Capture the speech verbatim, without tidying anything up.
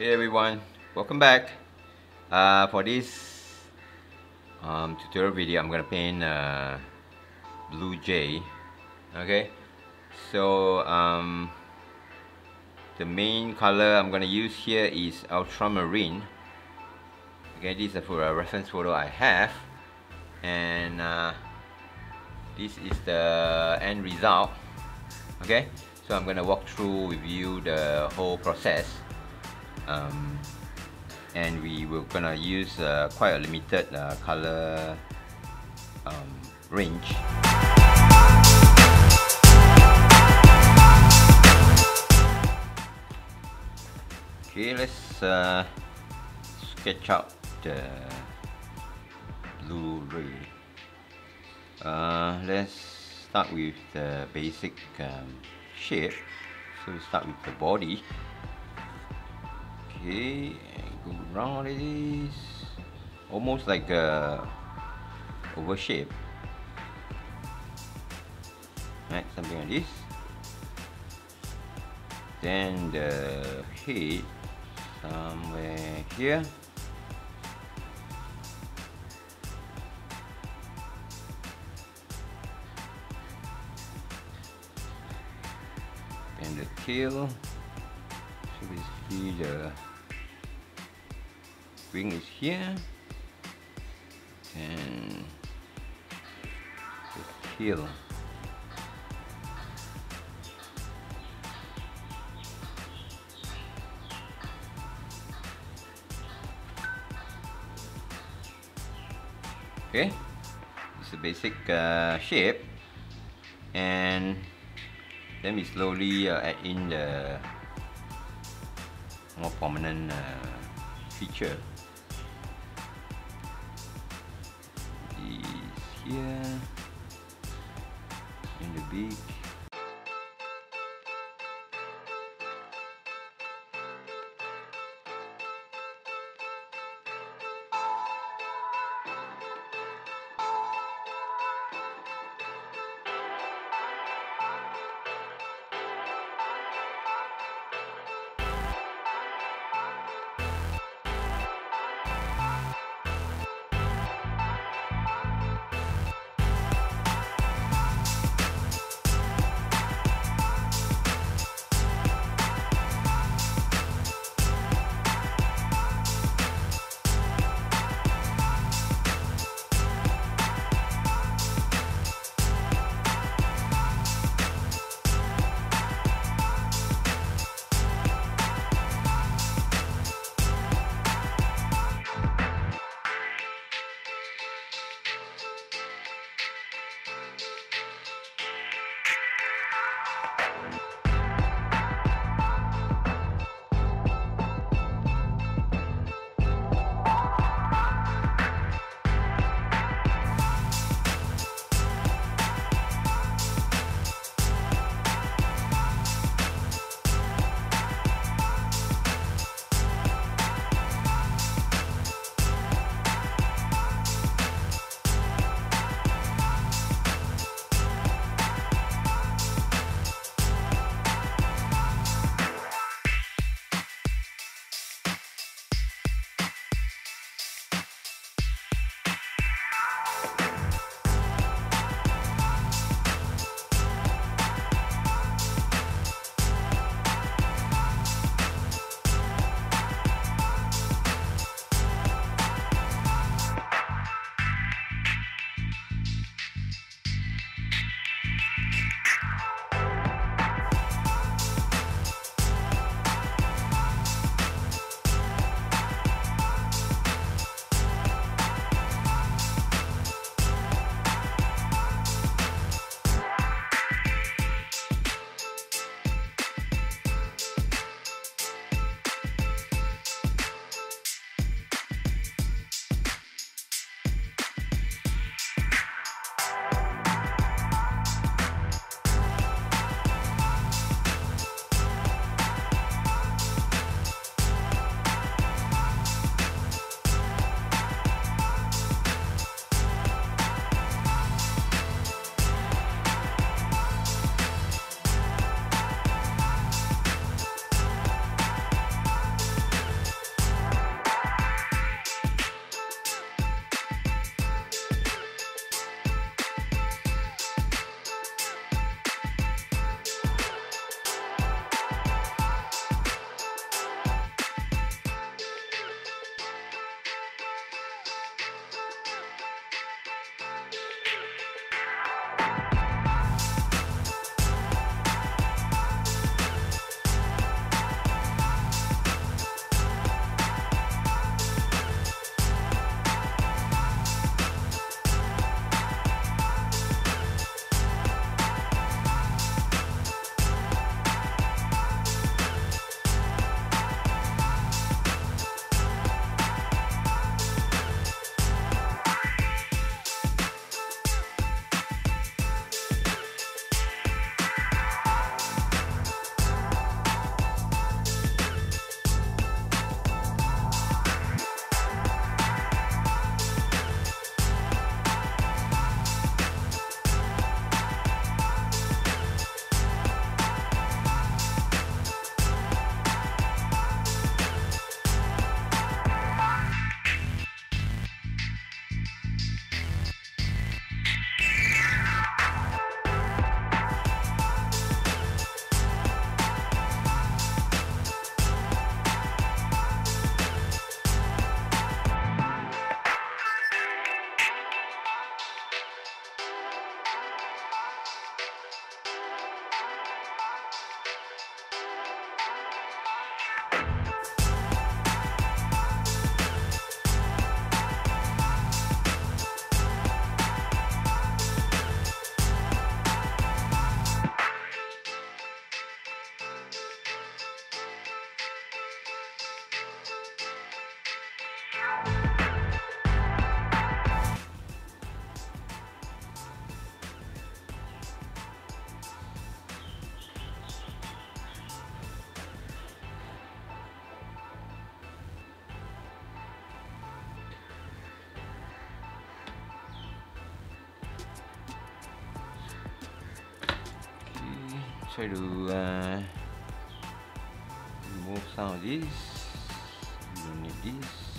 Hey everyone, welcome back. Uh, for this um, tutorial video, I'm gonna paint uh, Blue Jay. Okay, so um, the main color I'm gonna use here is ultramarine. Okay, this is a photo, a reference photo I have, and uh, this is the end result. Okay, so I'm gonna walk through with you the whole process. Um, and we were gonna use uh, quite a limited uh, color um, range. Okay, let's uh, sketch out the Blue Jay. Uh, let's start with the basic um, shape. So we start with the body. Okay, go round it is almost like a oval shape, right? Something like this. Then the head somewhere here. And the tail. So basically the wing is here, and the tail. Okay, it's a basic uh, shape, and then we slowly uh, add in the more prominent uh, feature. Here in the beak. try to uh, remove some of this. You don't need this.